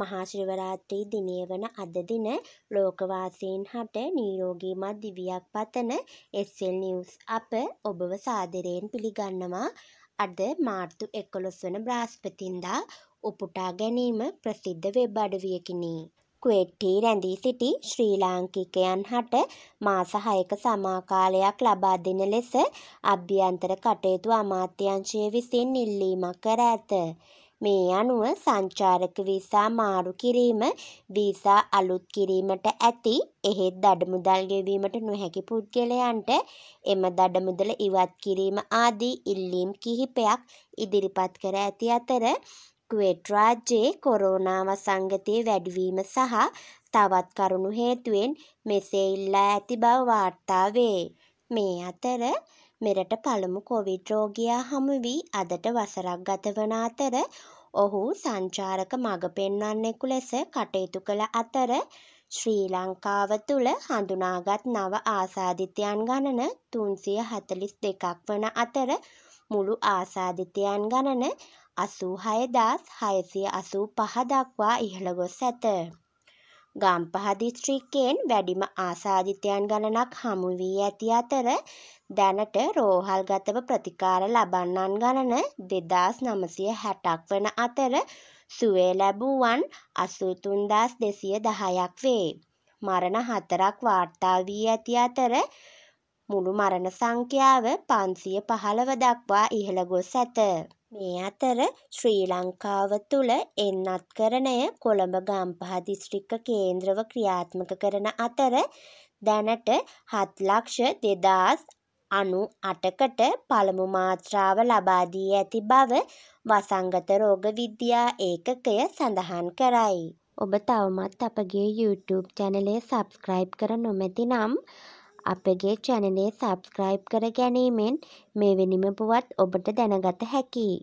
මහා ශිවරාත්‍රී දිනේ වන අද දින ලෝකවාසීන් හට නිරෝගීමත් දිවියක් පතන SL News අප ඔබව සාදරයෙන් පිළිගන්නවා. අද මාර්තු 11 වන බ්‍රහස්පතින්දා උපුටා ගැනීම ප්‍රසිද්ධ වෙබ් අඩවියකිනි. කුවේට්ටි රැඳී සිටි ශ්‍රී ලාංකිකයන් හට මාස 6ක සමාකාලයක් ලබා දෙන ලෙස අභ්‍යන්තර කටයුතු අමාත්‍යාංශය විසින් ඉල්ලීමක් කර ඇත. මේ අනුව සංචාරක වීසා මාරු කිරීම, වීසා අලුත් කිරීමට ඇති එහෙත් දඩමුදල් ගෙවීමට නොහැකි පුද්ගලයන්ට එම දඩමුදල ඉවත් කිරීම ආදී ඉල්ලීම් කිහිපයක් ඉදිරිපත් කර ඇති අතර කුවේට් රාජ්‍යයේ කොරෝනා වසංගතයේ වැඩිවීම සහ තවත් කරුණු හේතුවෙන් මෙසේ ඉල්ලා ඇති බව වාර්තා වේ. මේ අතර මෙරට පළමු කොවිඩ් රෝගියා හමු වී අදට වසරක් ගත වන අතර ඔහු සංචාරක මඟ පෙන්වන්නෙකු ලෙස කටයුතු කළ අතර ශ්‍රී ලංකාව තුළ හඳුනාගත් නව ආසාදිතයන් ගණන 342ක් වන අතර මුළු ආසාදිතයන් ගණන 86,685 දක්වා ඉහළ ගොස් ඇත. ගම්පහ දිස්ත්‍රික්කයෙන් වැඩිම ආසාදිතයන් ගණනක් හමු වී ඇති අතර දැනට රෝහල්ගතව ප්‍රතිකාර ලබන්නන් ගණන 2,960ක් වන අතර සුවය ලැබුවන් 83,210ක් වේ. මරණ 4ක් වාර්තා වී ඇති අතර මුළු මරණ සංඛ්‍යාව 515 දක්වා ඉහළ ගොස් ඇත. මේ අතර ශ්‍රී ලංකාව තුළ එන්නත්කරණය කොළඹ ගම්පහ දිස්ත්‍රික්ක කේන්ද්‍රව ක්‍රියාත්මක කරන අතර දැනට 7,298කට පළමු මාත්‍රාව ලබා දී ඇති බව වසංගත රෝග විද්‍යා ඒකකය සඳහන් කරයි. ඔබ තවමත් අපගේ YouTube channel subscribe කර නොමැති නම් අපගේ channel subscribe කර ගැනීමෙන් මෙවැනිම පුවත් ඔබට දැනගත හැකියි.